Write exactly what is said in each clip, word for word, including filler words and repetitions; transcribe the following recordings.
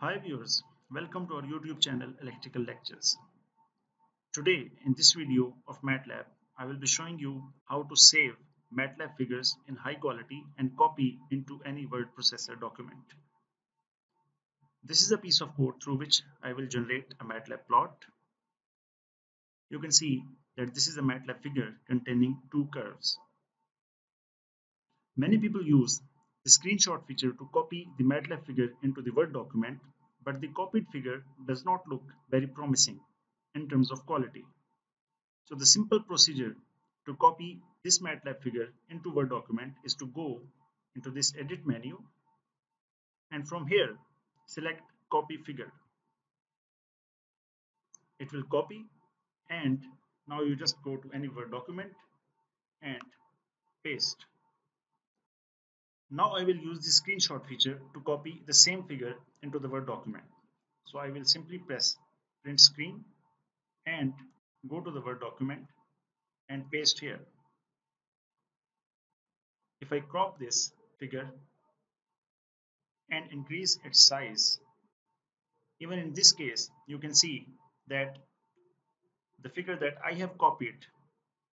Hi viewers, welcome to our YouTube channel Electrical Lectures. Today in this video of MATLAB, I will be showing you how to save MATLAB figures in high quality and copy into any word processor document. This is a piece of code through which I will generate a MATLAB plot. You can see that this is a MATLAB figure containing two curves. Many people use the screenshot feature to copy the MATLAB figure into the Word document, but the copied figure does not look very promising in terms of quality. So the simple procedure to copy this MATLAB figure into Word document is to go into this edit menu and from here select copy figure. It will copy, and now you just go to any Word document and paste. Now I will use the screenshot feature to copy the same figure into the Word document. So I will simply press print screen and go to the Word document and paste here. If I crop this figure and increase its size, even in this case you can see that the figure that I have copied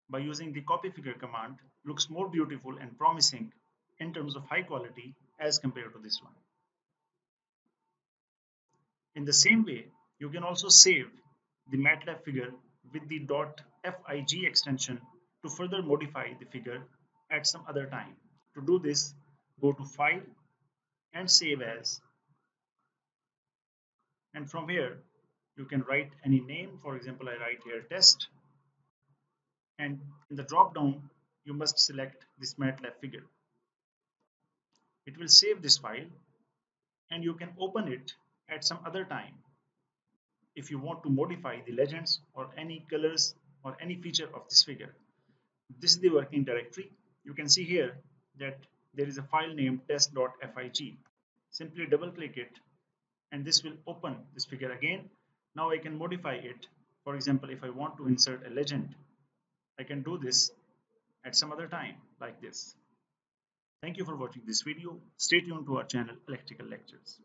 by using the copy figure command looks more beautiful and promising in terms of high quality as compared to this one. In the same way, you can also save the MATLAB figure with the .fig extension to further modify the figure at some other time. To do this, go to File and Save As, and from here you can write any name. For example, I write here test, and in the drop down you must select this MATLAB figure. It will save this file and you can open it at some other time if you want to modify the legends or any colors or any feature of this figure. This is the working directory. You can see here that there is a file named test.fig. Simply double click it and this will open this figure again. Now I can modify it. For example, if I want to insert a legend, I can do this at some other time like this. Thank you for watching this video. Stay tuned to our channel Electrical Lectures.